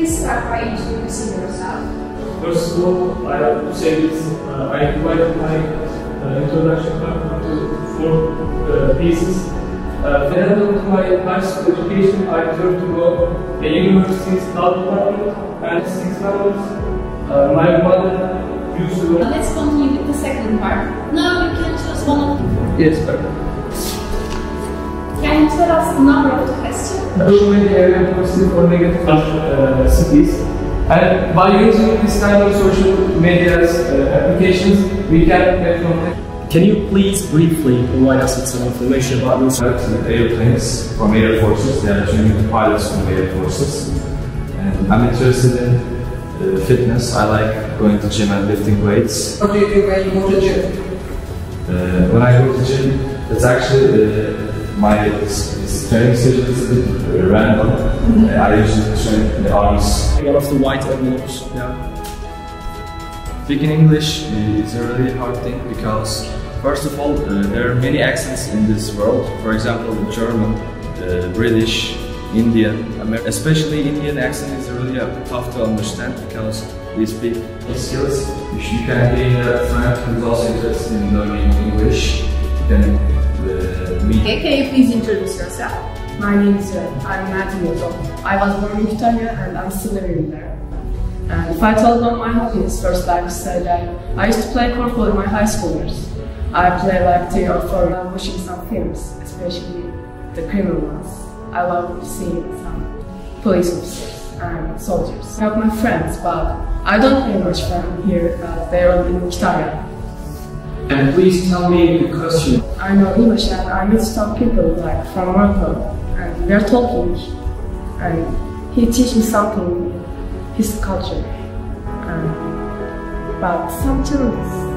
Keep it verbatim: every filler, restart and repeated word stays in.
Please start by introducing yourself. First of all, I have to say this. Uh, I divided my uh, introduction into four uh, pieces. Uh, then after my high school education, I turned to go the university's health department and six months. Uh, my mother used to go. Let's continue with the second part. Now you can choose one of them. Yes, perfect. Can you tell us the number of the question? Too many area positive or negative uh, cities. And by using this kind of social media uh, applications, we can get from them. Can you please briefly provide us with some information about those? Airplanes from Air Forces, they are training pilots from Air Forces. And I'm interested in uh, fitness. I like going to gym and lifting weights. What do you do when you go to gym? Uh, when I go to gym, it's actually. Uh, My training schedule is a bit random. Mm-hmm. uh, I usually train in the arms. One of the white envelopes. Yeah. Speaking English is a really hard thing because, first of all, uh, there are many accents in this world. For example, German, uh, British, Indian, Amer especially Indian accent is really tough to understand because we speak skills. If you can be a friend who's also interested in learning English, then. Okay, can you please introduce yourself? My name is Ren. I'm Mertim Oto. I was born in Italia and I'm still living there. And if I tell about my hobbies, first I would say that I used to play corpo in my high school years. I play like three or four. I'm watching some films, especially the criminal ones. I love seeing some police officers and soldiers. I have my friends, but I don't play much from here as they are in Italia. And please tell me the question. I know English and I meet some people like from Morocco and we are talking and he teaches me something, his culture, um, but some challenges.